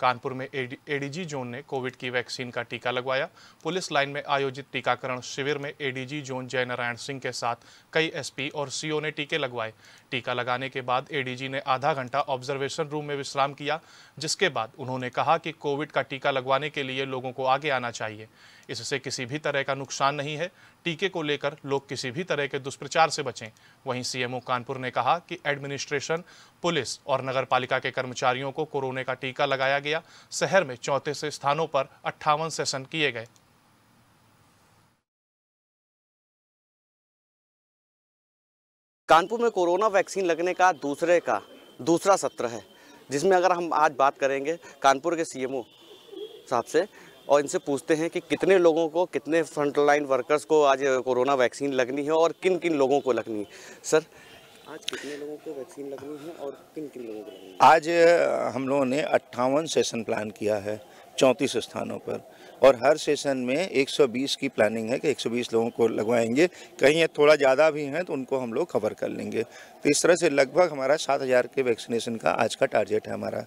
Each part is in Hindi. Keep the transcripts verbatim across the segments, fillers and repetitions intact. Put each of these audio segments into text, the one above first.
कानपुर में एडीजी जोन ने कोविड की वैक्सीन का टीका लगवाया। पुलिस लाइन में आयोजित टीकाकरण शिविर में एडीजी जोन जयनारायण सिंह के साथ कई एसपी और सीओ ने टीके लगवाए। टीका लगाने के बाद एडीजी ने आधा घंटा ऑब्जर्वेशन रूम में विश्राम किया, जिसके बाद उन्होंने कहा कि कोविड का टीका लगवाने के लिए लोगों को आगे आना चाहिए। इससे किसी भी तरह का नुकसान नहीं है। टीके को लेकर लोग किसी भी तरह के दुष्प्रचार से बचें। वहीं सीएमओ कानपुर ने कहा कि एडमिनिस्ट्रेशन, पुलिस और नगरपालिका के कर्मचारियों को कोरोना का टीका लगाया गया। शहर में चौंतीस स्थानों पर अट्ठावन सेशन किए गए। कानपुर में कोरोना वैक्सीन लगने का दूसरे का दूसरा सत्र है, जिसमें अगर हम आज बात करेंगे कानपुर के सीएमओ साहब से और इनसे पूछते हैं कि कितने लोगों को, कितने फ्रंटलाइन वर्कर्स को आज कोरोना वैक्सीन लगनी है और किन किन लोगों को लगनी है। सर, आज कितने लोगों को वैक्सीन लगनी है और किन किन लोगों को लगनी है? आज हम लोगों ने अट्ठावन सेशन प्लान किया है चौंतीस स्थानों पर, और हर सेशन में एक सौ बीस की प्लानिंग है कि एक सौ बीस लोगों को लगवाएंगे। कहीं थोड़ा ज़्यादा भी हैं तो उनको हम लोग कवर कर लेंगे। तो इस तरह से लगभग हमारा सात हज़ार के वैक्सीनेशन का आज का टारगेट है हमारा।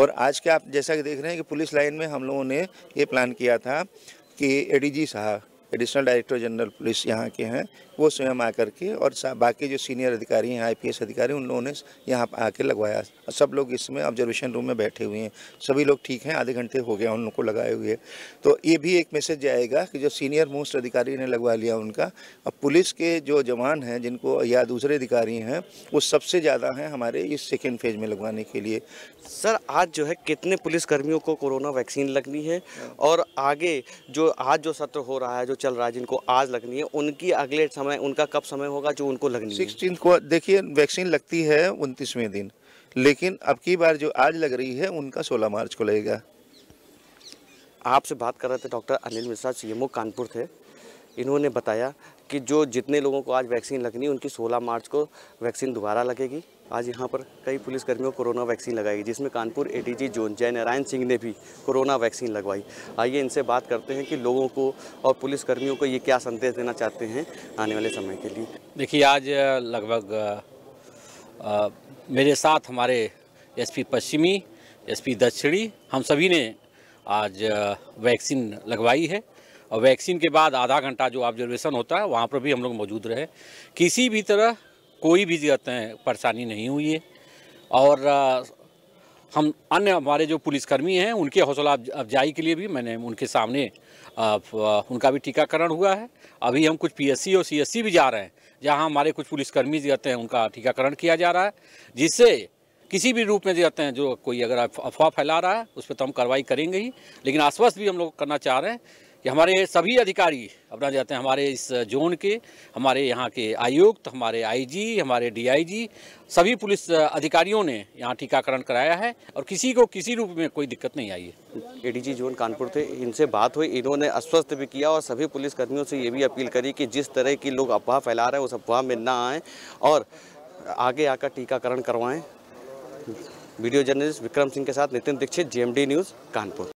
और आज के आप जैसा कि देख रहे हैं कि पुलिस लाइन में हम लोगों ने ये प्लान किया था कि एडीजी साहब, एडिशनल डायरेक्टर जनरल पुलिस यहाँ के हैं, वो स्वयं आकर के और बाकी जो सीनियर अधिकारी हैं, आईपीएस अधिकारी, उन लोगों ने यहाँ आके लगवाया। सब लोग इसमें ऑब्जर्वेशन रूम में बैठे हुए हैं, सभी लोग ठीक हैं। आधे घंटे हो गया उन लोगों को लगाए हुए। तो ये भी एक मैसेज जाएगा कि जो सीनियर मोस्ट अधिकारी ने लगवा लिया उनका, और पुलिस के जो जवान हैं जिनको या दूसरे अधिकारी हैं वो सबसे ज़्यादा हैं हमारे इस सेकेंड फेज में लगवाने के लिए। सर, आज जो है कितने पुलिसकर्मियों को कोरोना वैक्सीन लगनी है और आगे जो आज जो सत्र हो रहा है, चल रहा है, जिनको आज लगनी है, उनकी अगले समय उनका कब समय होगा जो उनको लगनी है? सोलह को देखिए वैक्सीन लगती है उनतीसवें दिन, लेकिन अब की बार जो आज लग रही है उनका सोलह मार्च को लगेगा। आपसे बात कर रहे थे डॉक्टर अनिल मिश्रा, सीएमओ कानपुर थे। इन्होंने बताया कि जो जितने लोगों को आज वैक्सीन लगनी है उनकी सोलह मार्च को वैक्सीन दोबारा लगेगी। आज यहाँ पर कई पुलिसकर्मियों को कोरोना वैक्सीन लगाई, जिसमें कानपुर एडीजी जोन जयनारायण सिंह ने भी कोरोना वैक्सीन लगवाई। आइए इनसे बात करते हैं कि लोगों को और पुलिसकर्मियों को ये क्या संदेश देना चाहते हैं आने वाले समय के लिए। देखिए, आज लगभग मेरे साथ हमारे एसपी पश्चिमी, एसपी दक्षिणी, हम सभी ने आज वैक्सीन लगवाई है। और वैक्सीन के बाद आधा घंटा जो ऑब्जर्वेशन होता है वहाँ पर भी हम लोग मौजूद रहे। किसी भी तरह कोई भी दिक्कतें, परेशानी नहीं हुई है। और हम अन्य हमारे जो पुलिसकर्मी हैं उनके हौसला अफजाई के लिए भी मैंने उनके सामने उनका भी टीकाकरण हुआ है। अभी हम कुछ पीएससी और सीएससी भी जा रहे हैं, जहाँ हमारे कुछ पुलिसकर्मी दिक्कतें हैं उनका टीकाकरण किया जा रहा है। जिससे किसी भी रूप में दिक्कतें हैं, जो कोई अगर अफवाह फैला रहा है उस पर तो हम कार्रवाई करेंगे ही, लेकिन आश्वस्त भी हम लोग करना चाह रहे हैं कि हमारे सभी अधिकारी अपना जाते हैं, हमारे इस जोन के, हमारे यहाँ के आयुक्त, हमारे आईजी, हमारे डीआईजी, सभी पुलिस अधिकारियों ने यहाँ टीकाकरण कराया है और किसी को किसी रूप में कोई दिक्कत नहीं आई है। एडीजी जोन कानपुर थे, इनसे बात हुई। इन्होंने आश्वस्त भी किया और सभी पुलिसकर्मियों से ये भी अपील करी कि जिस तरह की लोग अफवाह फैला रहे हैं उस अफवाह में ना आएँ और आगे आकर टीकाकरण करवाएँ। वीडियो जर्नलिस्ट विक्रम सिंह के साथ नितिन दीक्षित, जेएमडी न्यूज़, कानपुर।